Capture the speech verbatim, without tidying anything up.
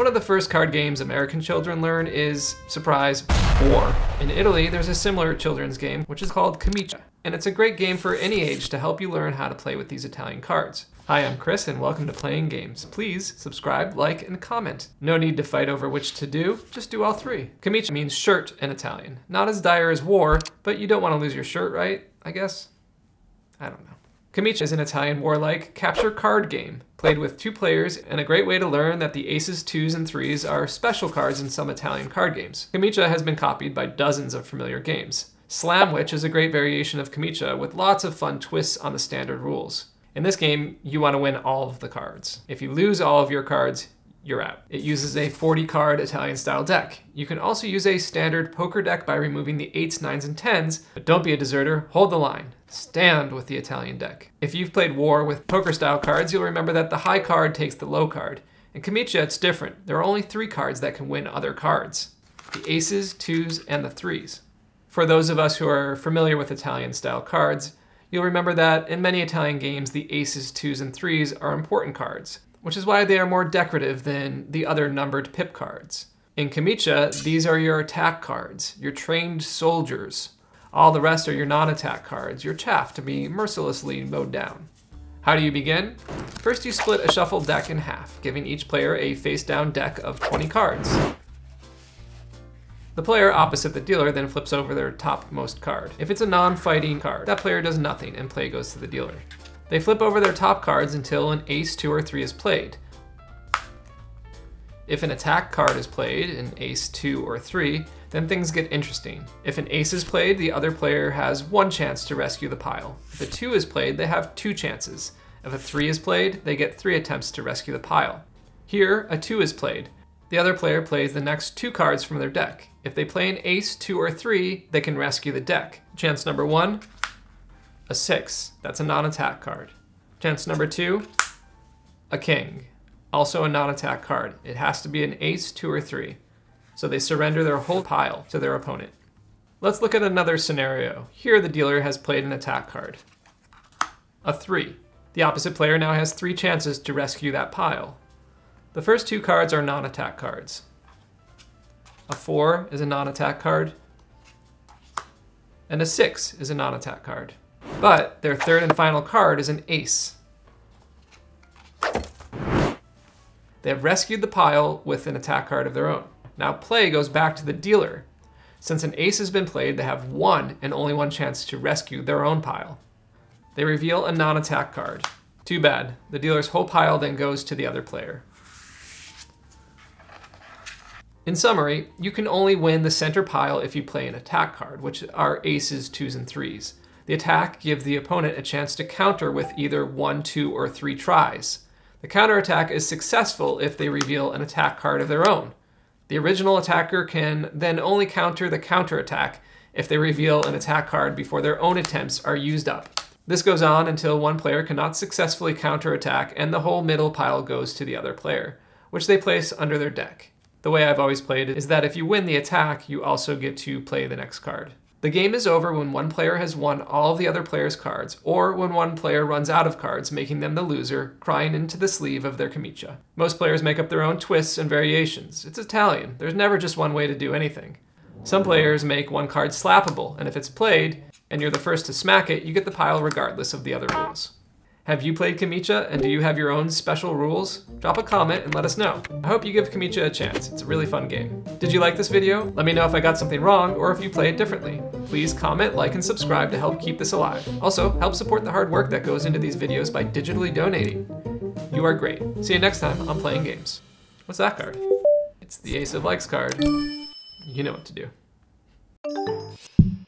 One of the first card games American children learn is, surprise, war. In Italy, there's a similar children's game, which is called Camicia. And it's a great game for any age to help you learn how to play with these Italian cards. Hi, I'm Chris, and welcome to Playing Games. Please subscribe, like, and comment. No need to fight over which to do, just do all three. Camicia means shirt in Italian. Not as dire as war, but you don't want to lose your shirt, right? I guess? I don't know. Camicia is an Italian warlike capture card game, played with two players, and a great way to learn that the aces, twos, and threes are special cards in some Italian card games. Camicia has been copied by dozens of familiar games. Slam Witch is a great variation of Camicia with lots of fun twists on the standard rules. In this game, you want to win all of the cards. If you lose all of your cards, you're out. It uses a forty card Italian-style deck. You can also use a standard poker deck by removing the eights, nines, and tens, but don't be a deserter, hold the line. Stand with the Italian deck. If you've played war with poker-style cards, you'll remember that the high card takes the low card. In Camicia, it's different. There are only three cards that can win other cards. The aces, twos, and the threes. For those of us who are familiar with Italian-style cards, you'll remember that in many Italian games, the aces, twos, and threes are important cards, which is why they are more decorative than the other numbered pip cards. In Camicia, these are your attack cards, your trained soldiers. All the rest are your non-attack cards, your chaff to be mercilessly mowed down. How do you begin? First, you split a shuffled deck in half, giving each player a face-down deck of twenty cards. The player opposite the dealer then flips over their topmost card. If it's a non-fighting card, that player does nothing and play goes to the dealer. They flip over their top cards until an ace, two, or three is played. If an attack card is played, an ace, two, or three, then things get interesting. If an ace is played, the other player has one chance to rescue the pile. If a two is played, they have two chances. If a three is played, they get three attempts to rescue the pile. Here, a two is played. The other player plays the next two cards from their deck. If they play an ace, two, or three, they can rescue the deck. Chance number one, a six. That's a non-attack card. Chance number two, a king. Also a non-attack card. It has to be an ace, two, or three. So they surrender their whole pile to their opponent. Let's look at another scenario. Here the dealer has played an attack card, a three. The opposite player now has three chances to rescue that pile. The first two cards are non-attack cards. A four is a non-attack card, and a six is a non-attack card. But their third and final card is an ace. They have rescued the pile with an attack card of their own. Now play goes back to the dealer. Since an ace has been played, they have one and only one chance to rescue their own pile. They reveal a non-attack card. Too bad. The dealer's whole pile then goes to the other player. In summary, you can only win the center pile if you play an attack card, which are aces, twos, and threes. The attack gives the opponent a chance to counter with either one, two, or three tries. The counterattack is successful if they reveal an attack card of their own. The original attacker can then only counter the counterattack if they reveal an attack card before their own attempts are used up. This goes on until one player cannot successfully counterattack and the whole middle pile goes to the other player, which they place under their deck. The way I've always played is that if you win the attack, you also get to play the next card. The game is over when one player has won all of the other player's cards, or when one player runs out of cards, making them the loser, crying into the sleeve of their camicia. Most players make up their own twists and variations. It's Italian. There's never just one way to do anything. Some players make one card slappable, and if it's played, and you're the first to smack it, you get the pile regardless of the other rules. Have you played Camicia, and do you have your own special rules? Drop a comment and let us know. I hope you give Camicia a chance. It's a really fun game. Did you like this video? Let me know if I got something wrong or if you play it differently. Please comment, like, and subscribe to help keep this alive. Also, help support the hard work that goes into these videos by digitally donating. You are great. See you next time on Playing Games. What's that card? It's the Ace of Likes card. You know what to do.